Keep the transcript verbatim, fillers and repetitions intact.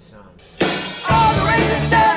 Sounds. All the races.